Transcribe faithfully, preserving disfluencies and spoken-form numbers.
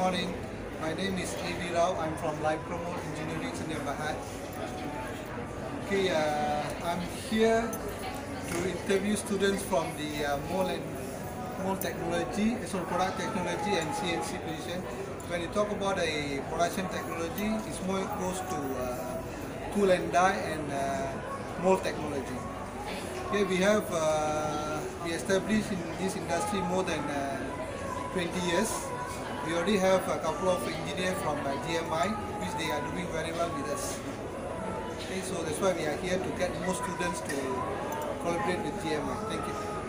morning. My name is Abid Rao. I'm from Life Promote Engineering Sdn Bhd. Okay, uh, I'm here to interview students from the uh, mold and mold technology, so product technology and C N C position. When you talk about a production technology, it's more close to uh, tool and die and uh, mold technology. Okay, we have uh, we established in this industry more than uh, twenty years. We already have a couple of engineers from uh, G M I, which they are doing very well with us. Okay, so that's why we are here to get more students to collaborate with G M I. Thank you.